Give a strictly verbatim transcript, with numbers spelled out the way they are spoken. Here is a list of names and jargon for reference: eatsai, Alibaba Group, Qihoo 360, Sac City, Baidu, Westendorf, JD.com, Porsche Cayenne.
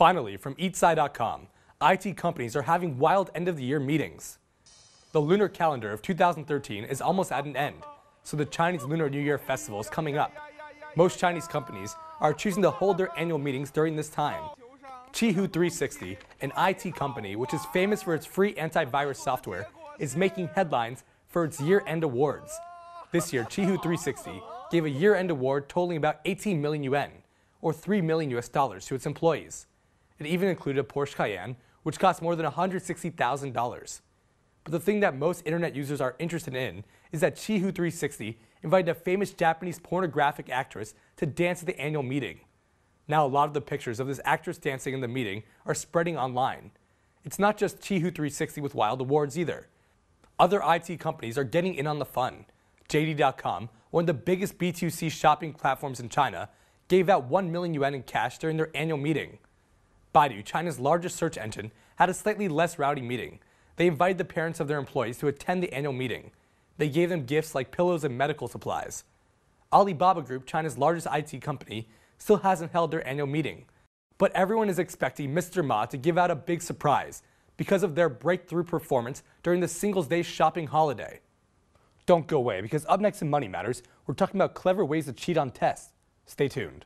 Finally, from eatsai dot com, I T companies are having wild end-of-the-year meetings. The lunar calendar of two thousand thirteen is almost at an end, so the Chinese Lunar New Year Festival is coming up. Most Chinese companies are choosing to hold their annual meetings during this time. Qihoo three sixty, an I T company which is famous for its free antivirus software, is making headlines for its year-end awards. This year, Qihoo three sixty gave a year-end award totaling about eighteen million yuan, or three million U S dollars, to its employees. It even included a Porsche Cayenne, which cost more than one hundred sixty thousand dollars. But the thing that most internet users are interested in is that Qihoo three sixty invited a famous Japanese pornographic actress to dance at the annual meeting. Now a lot of the pictures of this actress dancing in the meeting are spreading online. It's not just Qihoo three sixty with wild awards either. Other I T companies are getting in on the fun. J D dot com, one of the biggest B two C shopping platforms in China, gave out one million yuan in cash during their annual meeting. Baidu, China's largest search engine, had a slightly less rowdy meeting. They invited the parents of their employees to attend the annual meeting. They gave them gifts like pillows and medical supplies. Alibaba Group, China's largest I T company, still hasn't held their annual meeting. But everyone is expecting Mister Ma to give out a big surprise because of their breakthrough performance during the Singles Day shopping holiday. Don't go away, because up next in Money Matters, we're talking about clever ways to cheat on tests. Stay tuned.